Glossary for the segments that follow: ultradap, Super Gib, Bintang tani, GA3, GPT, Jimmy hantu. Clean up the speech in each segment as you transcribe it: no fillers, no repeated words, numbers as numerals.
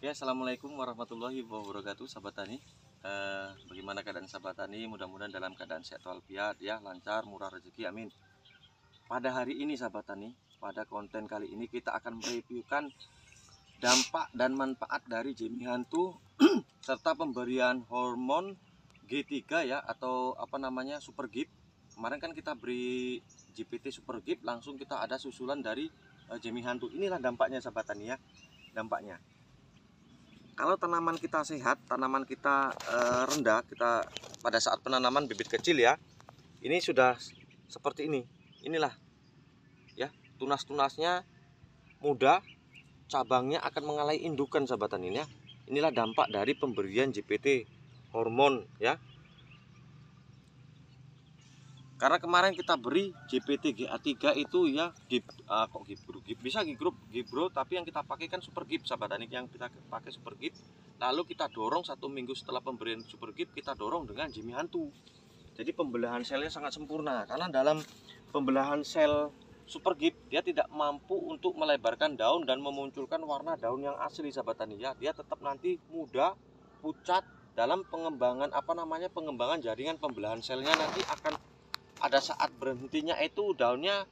Ya, assalamualaikum warahmatullahi wabarakatuh sahabat tani. Bagaimana keadaan sahabat tani? Mudah-mudahan dalam keadaan sehat walafiat ya, lancar, murah rezeki, amin. Pada hari ini sahabat tani, pada konten kali ini kita akan mereviewkan dampak dan manfaat dari Jimmy hantu serta pemberian hormon G3 ya, atau apa namanya, Super Gib. Kemarin kan kita beri GPT Super Gib, langsung kita ada susulan dari Jimmy hantu. Inilah dampaknya sahabat tani ya, dampaknya. Kalau tanaman kita sehat, tanaman kita rendah, kita pada saat penanaman bibit kecil ya, ini sudah seperti ini. Inilah ya, tunas-tunasnya muda, cabangnya akan mengalai indukan sahabat tani ya. Inilah dampak dari pemberian GPT hormon ya. Karena kemarin kita beri GPT GA3 itu ya, Gibro, tapi yang kita pakai kan Super Gib sahabat tani, yang kita pakai Super Gib. Lalu kita dorong 1 minggu setelah pemberian Super Gib, kita dorong dengan Jimmy hantu. Jadi pembelahan selnya sangat sempurna, karena dalam pembelahan sel Super Gib dia tidak mampu untuk melebarkan daun dan memunculkan warna daun yang asli sahabat tani ya. Dia tetap nanti muda, pucat dalam pengembangan pengembangan jaringan pembelahan selnya. Nanti akan ada saat berhentinya itu daunnya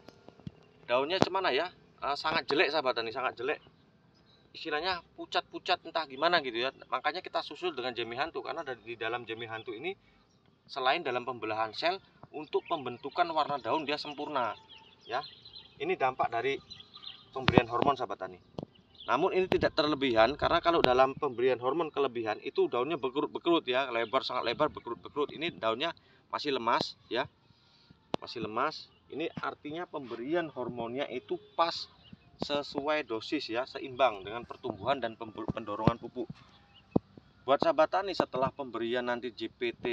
cemana ya, sangat jelek sahabat tani, sangat jelek, istilahnya pucat-pucat entah gimana gitu ya. Makanya kita susul dengan Jimmy hantu, karena di dalam Jimmy hantu ini selain dalam pembelahan sel, untuk pembentukan warna daun dia sempurna ya. Ini dampak dari pemberian hormon sahabat tani. Namun ini tidak terlebihan, karena kalau dalam pemberian hormon kelebihan itu daunnya berkerut-berkerut ya, lebar, sangat lebar, berkerut-berkerut. Ini daunnya masih lemas ya, masih lemas. Ini artinya pemberian hormonnya itu pas, sesuai dosis ya, seimbang dengan pertumbuhan dan pendorongan pupuk. Buat sahabat tani, setelah pemberian nanti GPT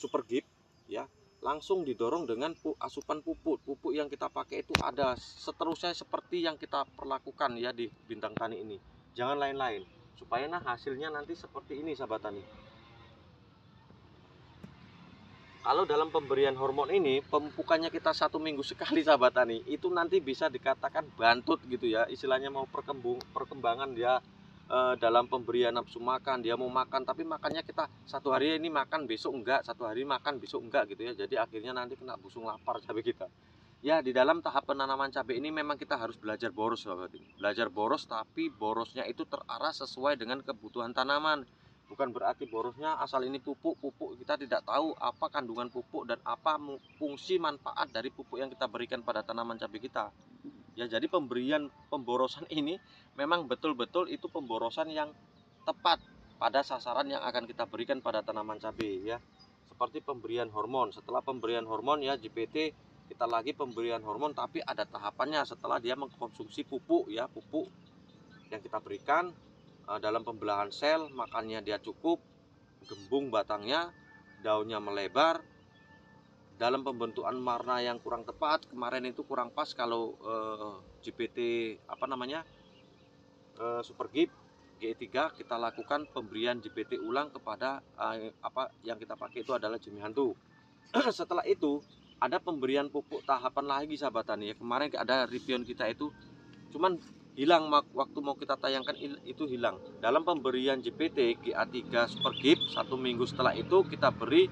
Super Gib ya, langsung didorong dengan asupan pupuk yang kita pakai itu ada seterusnya, seperti yang kita perlakukan ya di Bintang Tani ini. Jangan lain-lain, supaya hasilnya nanti seperti ini sahabat tani. Kalau dalam pemberian hormon ini, pemupukannya kita 1 minggu sekali sahabat tani, itu nanti bisa dikatakan bantut gitu ya, istilahnya mau perkembangan dia dalam pemberian nafsu makan. Dia mau makan, tapi makannya kita 1 hari ini makan, besok enggak, 1 hari makan, besok enggak gitu ya. Jadi akhirnya nanti kena busung lapar cabai kita. Ya, di dalam tahap penanaman cabai ini memang kita harus belajar boros sahabat tani. Belajar boros, tapi borosnya itu terarah sesuai dengan kebutuhan tanaman. Bukan berarti borosnya asal ini pupuk, kita tidak tahu apa kandungan pupuk dan apa fungsi manfaat dari pupuk yang kita berikan pada tanaman cabai kita. Ya, jadi pemberian pemborosan ini memang betul-betul itu pemborosan yang tepat pada sasaran yang akan kita berikan pada tanaman cabai ya. Seperti pemberian hormon, setelah pemberian hormon ya GPT, kita lagi pemberian hormon, tapi ada tahapannya setelah dia mengkonsumsi pupuk ya, pupuk yang kita berikan. Dalam pembelahan sel, makannya dia cukup, gembung batangnya, daunnya melebar. Dalam pembentukan warna yang kurang tepat, kemarin itu kurang pas kalau Super Gib GA3 kita lakukan pemberian GPT ulang kepada yang kita pakai itu adalah Jimmy hantu. Setelah itu ada pemberian pupuk tahapan lagi sahabat tani ya. Kemarin ada review kita itu cuman hilang, waktu mau kita tayangkan itu hilang. Dalam pemberian GPT GA3 Super Gib 1 minggu setelah itu kita beri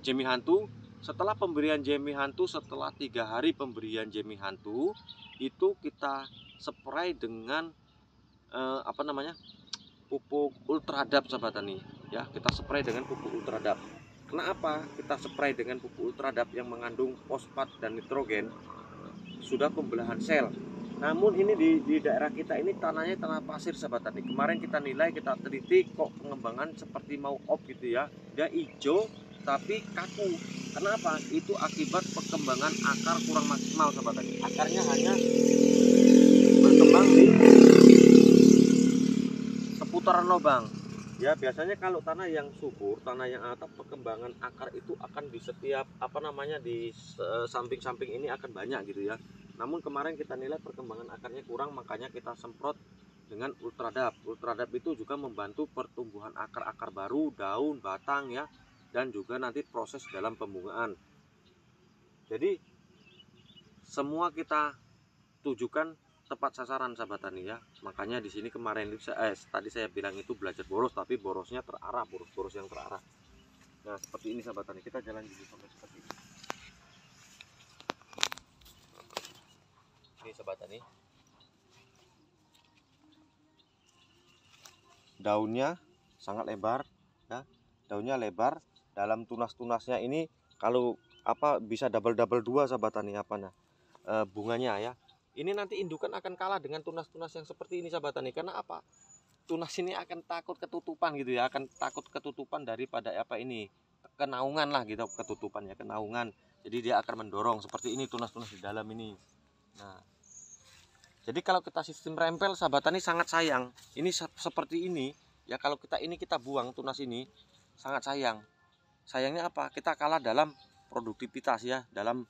Jimmy hantu. Setelah pemberian Jimmy hantu, setelah 3 hari pemberian Jimmy hantu itu kita spray dengan pupuk ultradap sahabat tani ya. Kita spray dengan pupuk ultradap. Kenapa kita spray dengan pupuk ultradap yang mengandung fosfat dan nitrogen? Sudah pembelahan sel, namun ini di daerah kita ini tanahnya tanah pasir sahabat tani. Kemarin kita nilai, kita teliti, kok pengembangan seperti mau op gitu ya, dia hijau tapi kaku. Kenapa? Itu akibat perkembangan akar kurang maksimal sahabat tani. Akarnya hanya berkembang di seputaran lubang ya. Biasanya kalau tanah yang subur, tanah yang atap, perkembangan akar itu akan di setiap di samping-samping ini akan banyak gitu ya. Namun kemarin kita nilai perkembangan akarnya kurang, makanya kita semprot dengan ultradap. Ultradap itu juga membantu pertumbuhan akar-akar baru, daun, batang ya, dan juga nanti proses dalam pembungaan. Jadi semua kita tujukan tepat sasaran sahabat tani ya. Makanya di sini kemarin tadi saya bilang itu belajar boros, tapi borosnya terarah, boros-boros yang terarah. Nah seperti ini sahabat tani, kita jalan dulu sampai seperti ini. Ini sahabat tani, daunnya sangat lebar ya, daunnya lebar, dalam tunas-tunasnya ini kalau apa bisa double-double dua sahabat tani apanya, bunganya ya. Ini nanti indukan akan kalah dengan tunas-tunas yang seperti ini sahabat tani, karena apa, tunas ini akan takut ketutupan gitu ya, akan takut ketutupan daripada apa ini, kenaungan lah gitu, ketutupan ya, kenaungan. Jadi dia akan mendorong seperti ini tunas-tunas di dalam ini. Nah jadi kalau kita sistem rempel sahabat tani sangat sayang. Ini seperti ini ya, kalau kita ini kita buang tunas ini sangat sayang. Sayangnya apa? Kita kalah dalam produktivitas ya, dalam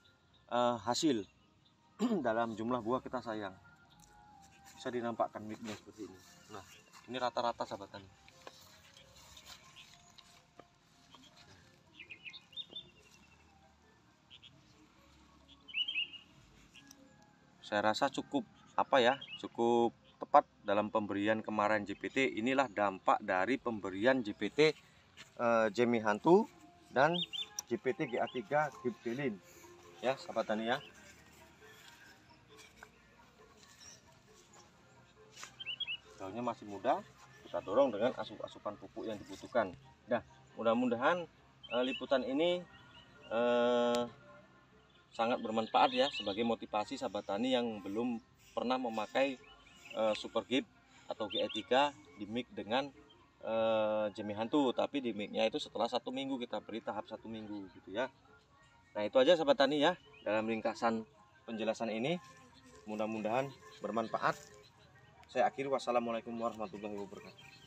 hasil, dalam jumlah buah kita sayang. Bisa dinampakkan micnya seperti ini. Nah, ini rata-rata sahabat tani. Saya rasa cukup apa ya, cukup tepat dalam pemberian kemarin GPT. Inilah dampak dari pemberian GPT Jimmy hantu dan GPT GA3 Gib ya sahabat tani ya. Daunnya masih muda, kita dorong dengan asupan pupuk yang dibutuhkan. Nah mudah-mudahan liputan ini sangat bermanfaat ya, sebagai motivasi sahabat tani yang belum pernah memakai Super Gib atau GA3 di mix dengan Jimmy hantu, tapi di mixnya itu setelah 1 minggu, kita beri tahap 1 minggu gitu ya. Nah itu aja sahabat tani ya, dalam ringkasan penjelasan ini mudah-mudahan bermanfaat. Saya akhiri, wassalamualaikum warahmatullahi wabarakatuh.